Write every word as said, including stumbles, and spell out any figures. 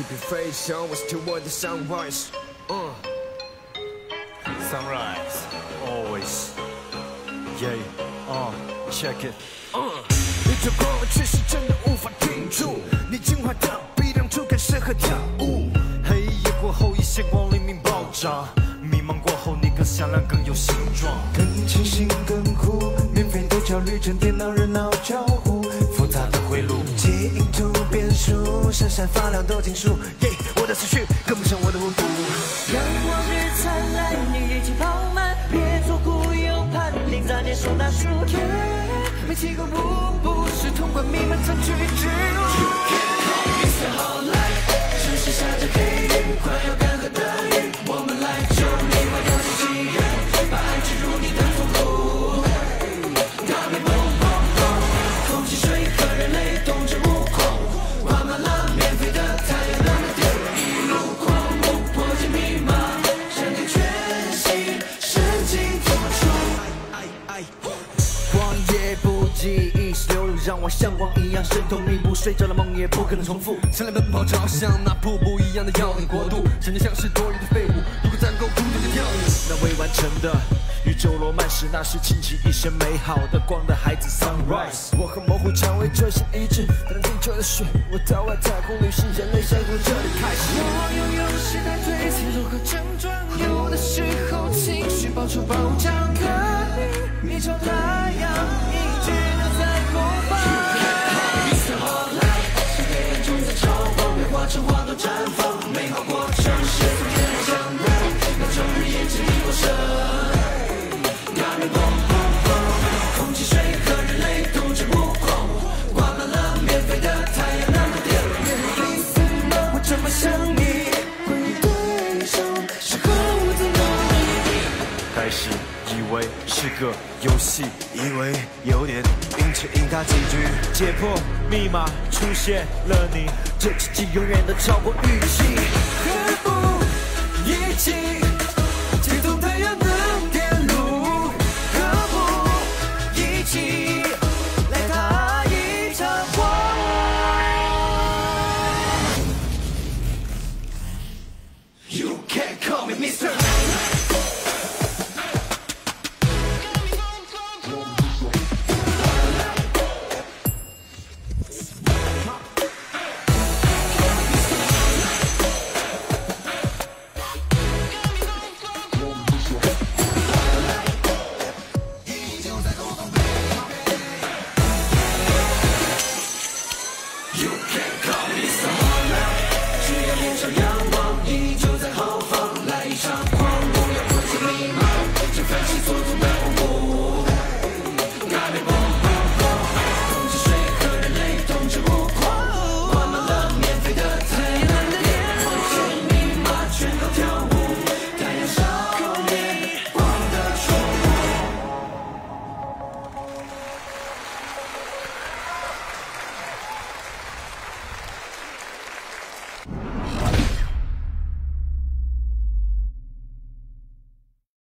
Keep your face always toward the sunrise. Uh. Sunrise, always. Yeah, uh, check it. Uh. 你走过的却是真的无法停住，你进化到必然触感适合跳舞。黑夜过后，一线光，黎明爆炸。迷茫过后，你更响亮，更有形状，更清醒，更酷。免费的焦虑，成电脑热闹交互，复杂的回路，基因突变数，闪闪发亮的金属。耶，我的思绪跟不上我的温度。阳光越灿烂，你越去饱满，别左顾右盼，零杂念手拿书。每七个舞步是通关，弥漫藏曲之舞。You can call me the hotline， 城市下着黑雨，快要干涸的雨，我们来救你，我要去机遇，把爱植入你的痛苦。Got me boom boom boom， 空气水和人类动植物狂，挂满了免费的太阳能的电，一路狂舞，破解密码，展开全新神经付出。光夜不。 记忆是流露，让我像光一样渗透密布。睡着了梦也不可能重复。前来奔跑，朝向那瀑布一样的耀眼国度。成年像是多余的废物，如果攒够孤独的跳舞。那未完成的宇宙罗曼史，那是倾其一生美好的光的孩子。Sunrise， 我和模糊蔷薇追寻一致，踏上地球的雪，我到外太空旅行，人类先从这里开始。我往拥有时代最脆弱和症状，有的时候情绪爆出暴涨，看你迷上太阳。 化成花朵绽放，美好过程是从天而降落，那终日也只你我身。Got me boom boom boom， 空气水和人类动植物狂，挂满了免费的太阳能的电。你怎么会这么想你？关于对手是何物的努力？开始以为是个游戏，以为有点运气，赢他几局，解破密码出现了你。 这奇迹永远都超过预期，何不一起？